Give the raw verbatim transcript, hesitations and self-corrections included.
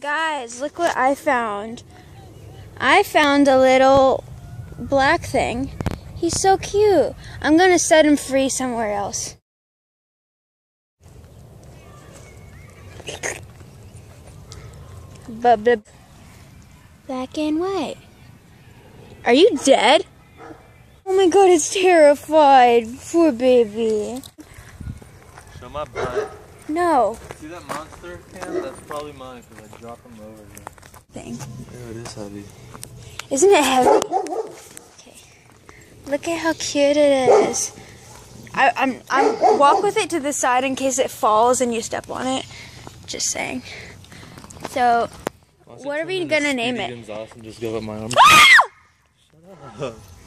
Guys, look what I found. I found a little black thing. He's so cute. I'm gonna set him free somewhere else. Black and white. Are you dead? Oh my god, it's terrified. Poor baby. Show my butt. No. See that monster cam? That's probably mine because I dropped him over here. Thing. Yeah, it is heavy. Isn't it heavy? Okay. Look at how cute it is. I, I'm, I'm walk with it to the side in case it falls and you step on it. Just saying. So, what are we gonna name it? Awesome. Just give up my arm. Shut up.